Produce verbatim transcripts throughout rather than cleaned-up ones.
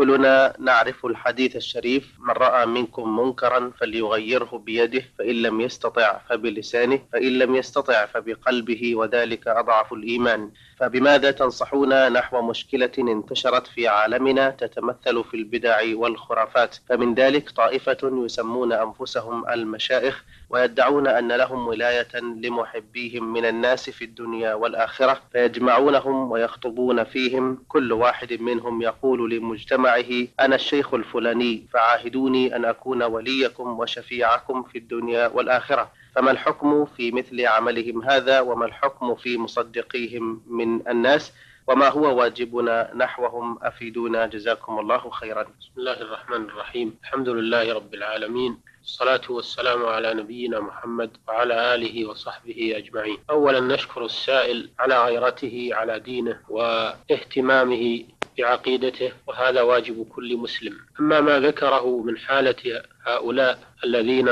كلنا نعرف الحديث الشريف: من رأى منكم منكرا فليغيره بيده، فإن لم يستطع فبلسانه، فإن لم يستطع فبقلبه، وذلك أضعف الإيمان. فبماذا تنصحونا نحو مشكلة انتشرت في عالمنا تتمثل في البدع والخرافات؟ فمن ذلك طائفة يسمون أنفسهم المشائخ ويدعون أن لهم ولاية لمحبيهم من الناس في الدنيا والآخرة، فيجمعونهم ويخطبون فيهم، كل واحد منهم يقول لمجتمعه: أنا الشيخ الفلاني فعاهدوني أن أكون وليكم وشفيعكم في الدنيا والآخرة. فما الحكم في مثل عملهم هذا؟ وما الحكم في مصدقيهم من الناس؟ وما هو واجبنا نحوهم؟ أفيدونا جزاكم الله خيرا. بسم الله الرحمن الرحيم، الحمد لله رب العالمين، الصلاة والسلام على نبينا محمد وعلى آله وصحبه أجمعين. أولا نشكر السائل على غيرته على دينه واهتمامه بعقيدته، وهذا واجب كل مسلم. أما ما ذكره من حالة هؤلاء الذين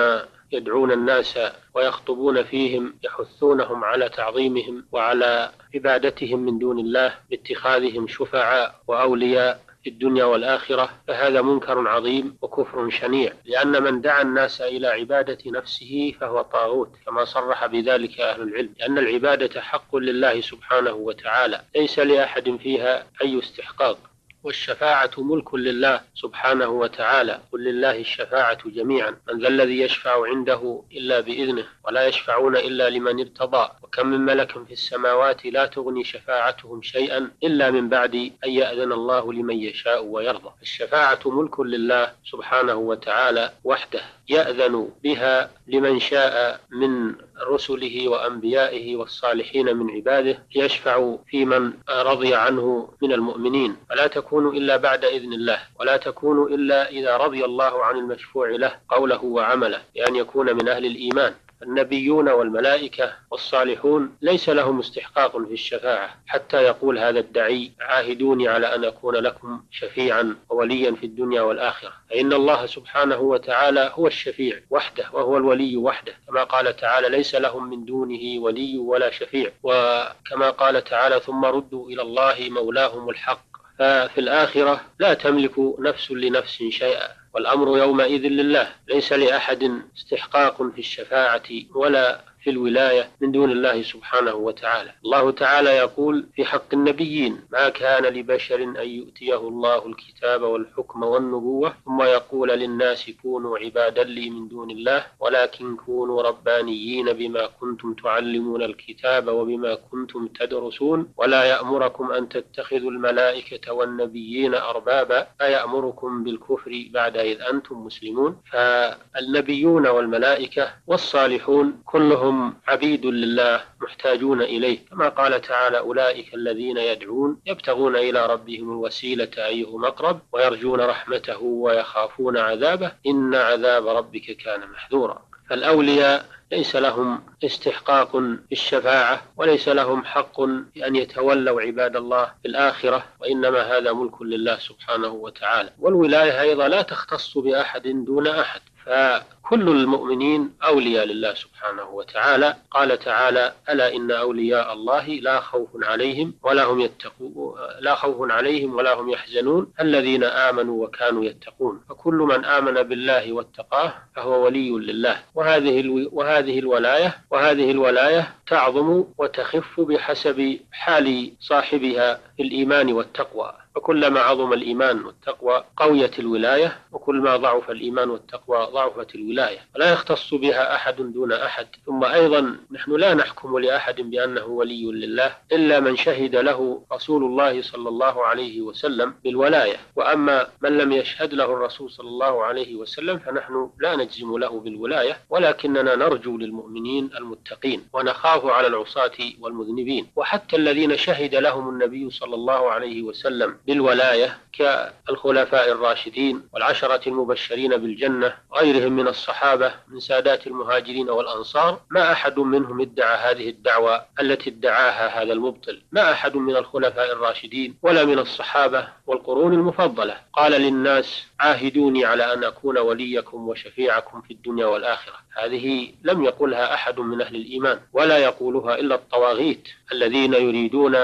يدعون الناس ويخطبون فيهم يحثونهم على تعظيمهم وعلى عبادتهم من دون الله باتخاذهم شفعاء وأولياء في الدنيا والآخرة، فهذا منكر عظيم وكفر شنيع، لأن من دعا الناس إلى عبادة نفسه فهو طاغوت، كما صرح بذلك أهل العلم، لأن العبادة حق لله سبحانه وتعالى، ليس لأحد فيها أي استحقاق، والشفاعة ملك لله سبحانه وتعالى، قل لله الشفاعة جميعا، من ذا الذي يشفع عنده إلا بإذنه، ولا يشفعون إلا لمن ارتضى، وكم من ملك في السماوات لا تغني شفاعتهم شيئا إلا من بعد أن يأذن الله لمن يشاء ويرضى. الشفاعة ملك لله سبحانه وتعالى وحده، يأذن بها لمن شاء من رسله وأنبيائه والصالحين من عباده، يشفع في من رضي عنه من المؤمنين، ولا تكون إلا بعد إذن الله، ولا تكون إلا إذا رضي الله عن المشفوع له قوله وعمله، بأن يكون من أهل الإيمان. النبيون والملائكة والصالحون ليس لهم استحقاق في الشفاعة، حتى يقول هذا الدعي: عاهدوني على أن أكون لكم شفيعا ووليا في الدنيا والآخرة. فإن الله سبحانه وتعالى هو الشفيع وحده، وهو الولي وحده، كما قال تعالى: ليس لهم من دونه ولي ولا شفيع، وكما قال تعالى: ثم ردوا إلى الله مولاهم الحق. ففي الآخرة لا تملك نفس لنفس شيئا، والأمر يومئذ لله، ليس لأحد استحقاق في الشفاعة ولا في الولاية من دون الله سبحانه وتعالى. الله تعالى يقول في حق النبيين: ما كان لبشر أن يؤتيه الله الكتاب والحكم والنبوة ثم يقول للناس كونوا عبادا لي من دون الله ولكن كونوا ربانيين بما كنتم تعلمون الكتاب وبما كنتم تدرسون ولا يأمركم أن تتخذوا الملائكة والنبيين أربابا أيأمركم بالكفر بعد إذ أنتم مسلمون. فالنبيون والملائكة والصالحون كلهم هم عبيد لله محتاجون إليه، كما قال تعالى: أولئك الذين يدعون يبتغون إلى ربهم الوسيلة أيهم أقرب ويرجون رحمته ويخافون عذابه إن عذاب ربك كان محذورا. فالأولياء ليس لهم استحقاق في الشفاعة، وليس لهم حق أن يتولوا عباد الله في الآخرة، وإنما هذا ملك لله سبحانه وتعالى. والولاية أيضا لا تختص بأحد دون أحد، فكل المؤمنين أولياء لله سبحانه وتعالى. قال تعالى: ألا إن أولياء الله لا خوف عليهم ولا هم يتقون لا خوف عليهم ولا هم يحزنون الذين آمنوا وكانوا يتقون. فكل من آمن بالله واتقاه فهو ولي لله، وهذه الو... وهذه الولاية وهذه الولاية تعظم وتخف بحسب حال صاحبها في الإيمان والتقوى، وكلما عظم الإيمان والتقوى قويت الولاية، وكلما ضعف الإيمان والتقوى ضعفت الولاية، ولا يختص بها أحد دون أحد. ثم أيضا نحن لا نحكم لأحد بأنه ولي لله إلا من شهد له رسول الله صلى الله عليه وسلم بالولاية، وأما من لم يشهد له الرسول صلى الله عليه وسلم فنحن لا نجزم له بالولاية، ولكننا نرجو للمؤمنين المتقين ونخاف على العصاة والمذنبين. وحتى الذين شهد لهم النبي صلى الله عليه وسلم بالولاية كالخلفاء الراشدين والعشرة المبشرين بالجنة، غيرهم من الصحابة من سادات المهاجرين والأنصار، ما أحد منهم ادعى هذه الدعوة التي ادعاها هذا المبطل، ما أحد من الخلفاء الراشدين ولا من الصحابة والقرون المفضلة قال للناس: عاهدوني على أن أكون وليكم وشفيعكم في الدنيا والآخرة. هذه لم يقلها أحد من أهل الإيمان، ولا يقولها إلا الطواغيت الذين يريدون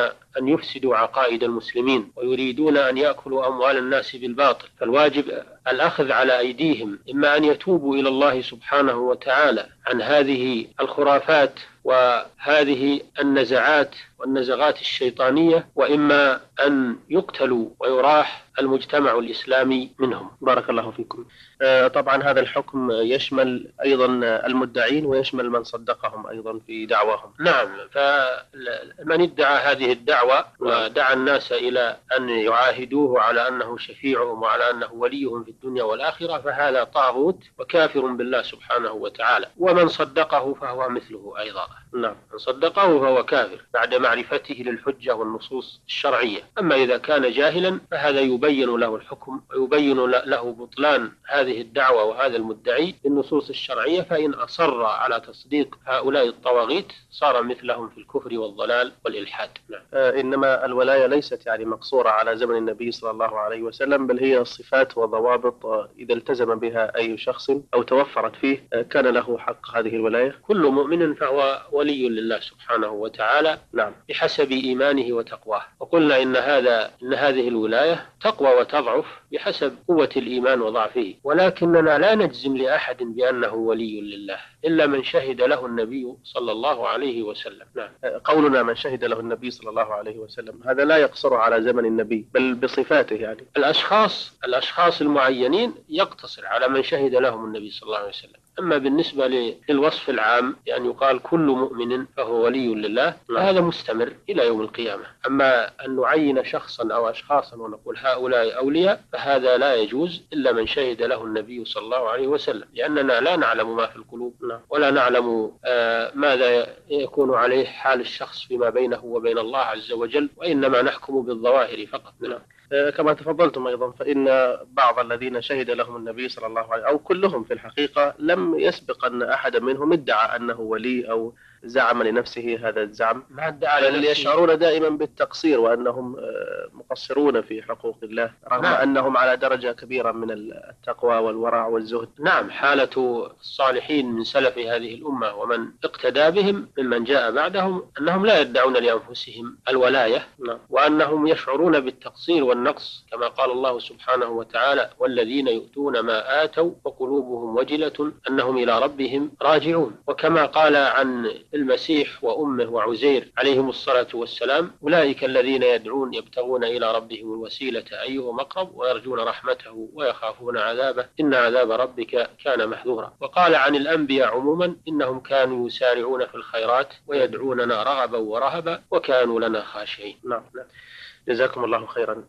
أن يفسدوا عقائد المسلمين ويريدون أن يأكلوا أموال الناس بالباطل. فالواجب الأخذ على أيديهم، إما أن يتوبوا إلى الله سبحانه وتعالى عن هذه الخرافات وهذه النزعات والنزغات الشيطانية، وإما أن يقتلوا ويراح المجتمع الإسلامي منهم. بارك الله فيكم. طبعا هذا الحكم يشمل أيضا المدعين ويشمل من صدقهم أيضا في دعواهم. نعم، فمن ادعى هذه الدعوة ودعا الناس إلى أن يعاهدوه على أنه شفيعهم وعلى أنه وليهم في الدنيا والآخرة فهذا طاغوت وكافر بالله سبحانه وتعالى، ومن صدقه فهو مثله أيضا. نعم، من صدقه فهو كافر بعد معرفته للحجة والنصوص الشرعية. أما إذا كان جاهلا فهذا يبين له الحكم ويبين له بطلان هذه الدعوة وهذا المدعي بالنصوص الشرعية، فإن أصر على تصديق هؤلاء الطواغيت صار مثلهم في الكفر والضلال والإلحاد. نعم. آه إنما الولاية ليست يعني مقصورة على زمن النبي صلى الله عليه وسلم، بل هي صفات وضوابط آه إذا التزم بها أي شخص أو توفرت فيه آه كان له حق هذه الولاية. كل مؤمن فهو ولي لله سبحانه وتعالى. نعم. بحسب إيمانه وتقواه. وقلنا إن هذا إن هذه الولاية تقوى وتضعف بحسب قوة الإيمان وضعفه، ولكننا لا نجزم لأحد بأنه ولي لله إلا من شهد له النبي صلى الله عليه وسلم. نعم. قولنا من شهد له النبي صلى الله عليه وسلم هذا لا يقصر على زمن النبي بل بصفاته، يعني الأشخاص الأشخاص المعينين يقتصر على من شهد لهم النبي صلى الله عليه وسلم. أما بالنسبة للوصف العام يعني يقال كل مؤمن فهو ولي لله، هذا مستمر إلى يوم القيامة. أما أن نعين شخصا أو أشخاصا ونقول هؤلاء أولياء فهذا لا يجوز إلا من شهد له النبي صلى الله عليه وسلم، لأننا لا نعلم ما في القلوب ولا نعلم آه ماذا يكون عليه حال الشخص فيما بينه وبين الله عز وجل، وإنما نحكم بالظواهر فقط. نعم. كما تفضلتم أيضا فإن بعض الذين شهد لهم النبي صلى الله عليه أو كلهم في الحقيقة لم يسبق أن أحد منهم ادعى أنه ولي أو زعم لنفسه هذا الزعم، بل يشعرون دائما بالتقصير وأنهم مقصرون في حقوق الله رغم نعم. أنهم على درجة كبيرة من التقوى والورع والزهد. نعم، حالة الصالحين من سلف هذه الأمة ومن اقتدى بهم ممن جاء بعدهم أنهم لا يدعون لأنفسهم الولاية نعم. وأنهم يشعرون بالتقصير والنقص كما قال الله سبحانه وتعالى والذين يؤتون ما آتوا وقلوبهم وجلة أنهم إلى ربهم راجعون، وكما قال عن المسيح وأمه وعزير عليهم الصلاة والسلام أولئك الذين يدعون يبتغون إلى ربهم الوسيلة أيهم أقرب ويرجون رحمته ويخافون عذابه إن عذاب ربك كان محذورا. وقال عن الأنبياء عموما إنهم كانوا يسارعون في الخيرات ويدعوننا رغبا ورهبا وكانوا لنا خاشعين. نعم. جزاكم الله خيرا.